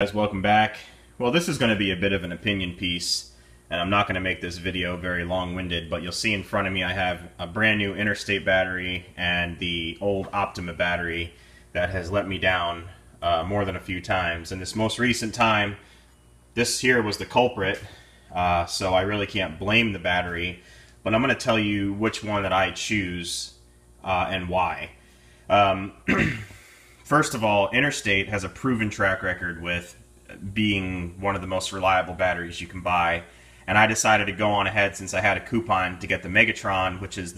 Guys, welcome back. Well, this is going to be a bit of an opinion piece, and I'm not going to make this video very long-winded, but you'll see in front of me I have a brand new Interstate battery and the old Optima battery that has let me down more than a few times. And this most recent time, this here was the culprit, so I really can't blame the battery, but I'm going to tell you which one that I choose and why. First of all, Interstate has a proven track record with being one of the most reliable batteries you can buy, and I decided to go on ahead since I had a coupon to get the Megatron, which is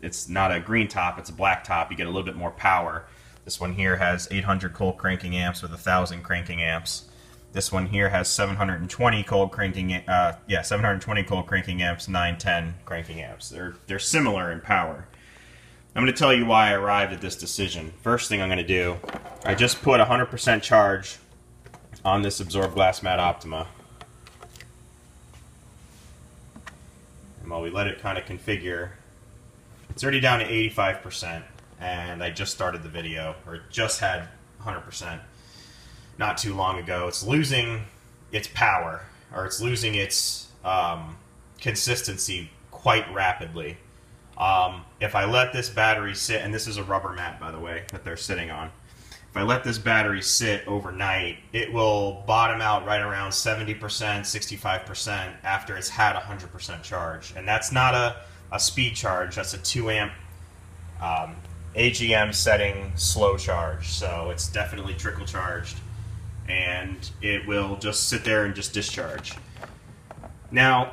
it's not a green top, it's a black top. You get a little bit more power. This one here has 800 cold cranking amps with 1,000 cranking amps. This one here has 720 cold cranking amps, 910 cranking amps. They're similar in power. I'm going to tell you why I arrived at this decision. First thing I'm going to do, I just put 100% charge on this Absorb Glass Mat Optima. And while we let it kind of configure, it's already down to 85%, and I just started the video, or it just had 100% not too long ago. It's losing its power, or it's losing its consistency quite rapidly. If I let this battery sit, and this is a rubber mat, by the way, that they're sitting on. If I let this battery sit overnight, it will bottom out right around 70%, 65% after it's had 100% charge. And that's not a speed charge, that's a 2-amp AGM setting slow charge. So it's definitely trickle charged, and it will just sit there and just discharge. Now,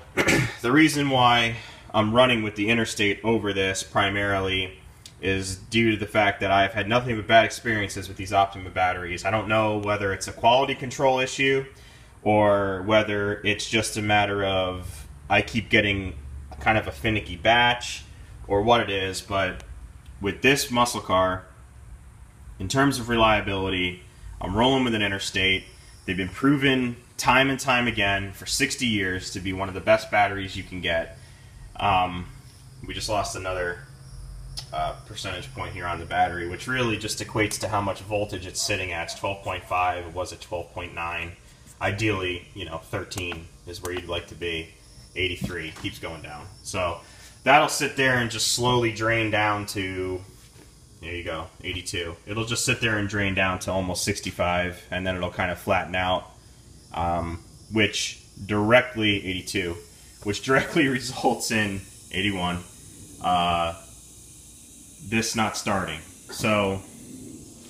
the reason why I'm running with the Interstate over this primarily is due to the fact that I've had nothing but bad experiences with these Optima batteries. I don't know whether it's a quality control issue or whether it's just a matter of I keep getting kind of a finicky batch or what it is, but with this muscle car, in terms of reliability, I'm rolling with an Interstate. They've been proven time and time again for 60 years to be one of the best batteries you can get. We just lost another percentage point here on the battery, which really just equates to how much voltage it's sitting at. It's 12.5, it was at 12.9. Ideally, you know, 13 is where you'd like to be. 83 keeps going down. So that'll sit there and just slowly drain down to, there you go, 82. It'll just sit there and drain down to almost 65, and then it'll kind of flatten out, which directly, 82, which directly results in 81, this not starting. So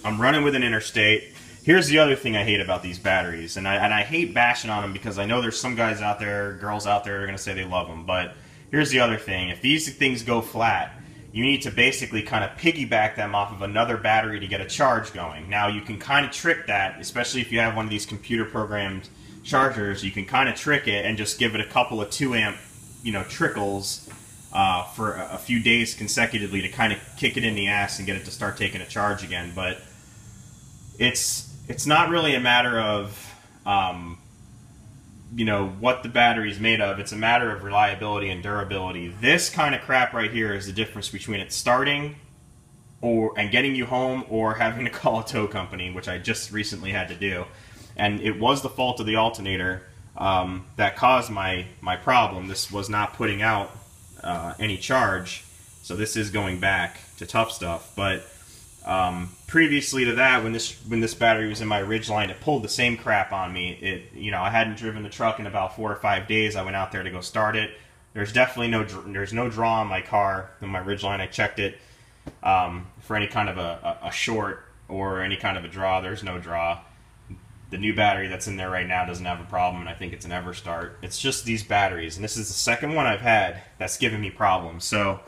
I'm running with an Interstate. Here's the other thing I hate about these batteries, and I hate bashing on them because I know there's some guys out there, girls out there, are gonna say they love them, but here's the other thing. If these things go flat, you need to basically kind of piggyback them off of another battery to get a charge going. Now you can kind of trick that, especially if you have one of these computer programmed chargers. You can kind of trick it and just give it a couple of 2-amp, you know, trickles for a few days consecutively to kind of kick it in the ass and get it to start taking a charge again. But it's not really a matter of you know, what the battery's made of. It's a matter of reliability and durability. This kind of crap right here is the difference between it starting and getting you home, or having to call a tow company, which I just recently had to do. And it was the fault of the alternator that caused my problem. This was not putting out any charge, so this is going back to tough stuff. But previously to that, when this battery was in my Ridgeline, it pulled the same crap on me. You know, I hadn't driven the truck in about 4 or 5 days. I went out there to go start it. There's definitely no draw on my car, in my Ridgeline. I checked it for any kind of a short or any kind of a draw. There's no draw. The new battery that's in there right now doesn't have a problem, and I think it's an Everstart. It's just these batteries, and this is the second one I've had that's given me problems. So,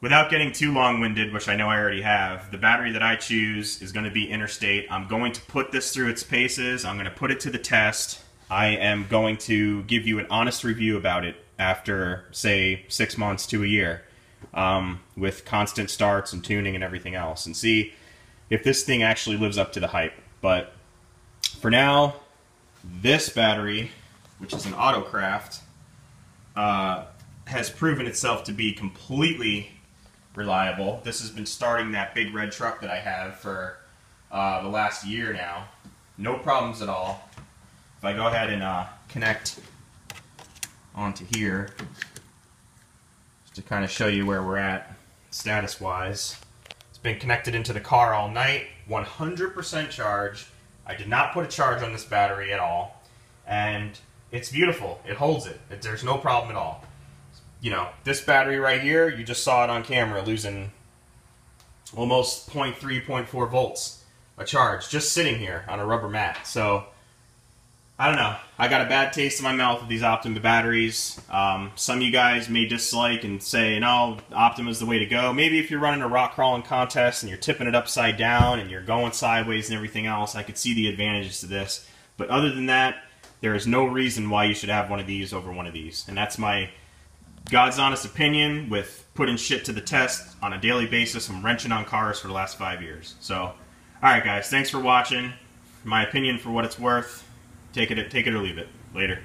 without getting too long-winded, which I know I already have, the battery that I choose is going to be Interstate. I'm going to put this through its paces. I'm going to put it to the test. I am going to give you an honest review about it after, say, 6 months to a year, with constant starts and tuning and everything else, and see if this thing actually lives up to the hype. But for now, this battery, which is an AutoCraft, has proven itself to be completely reliable. This has been starting that big red truck that I have for the last year now. No problems at all. If I go ahead and connect onto here, just to kind of show you where we're at status-wise. It's been connected into the car all night, 100% charge. I did not put a charge on this battery at all, and it's beautiful. It holds it. There's no problem at all. You know, this battery right here, you just saw it on camera losing almost 0.3, 0.4 volts a charge just sitting here on a rubber mat. So, I don't know. I got a bad taste in my mouth with these Optima batteries. Some of you guys may dislike and say, no, Optima's the way to go. Maybe if you're running a rock crawling contest and you're tipping it upside down and you're going sideways and everything else, I could see the advantages to this. But other than that, there is no reason why you should have one of these over one of these. And that's my God's honest opinion with putting shit to the test on a daily basis. I'm wrenching on cars for the last 5 years. So, alright guys, thanks for watching. My opinion for what it's worth. Take it or leave it. Later.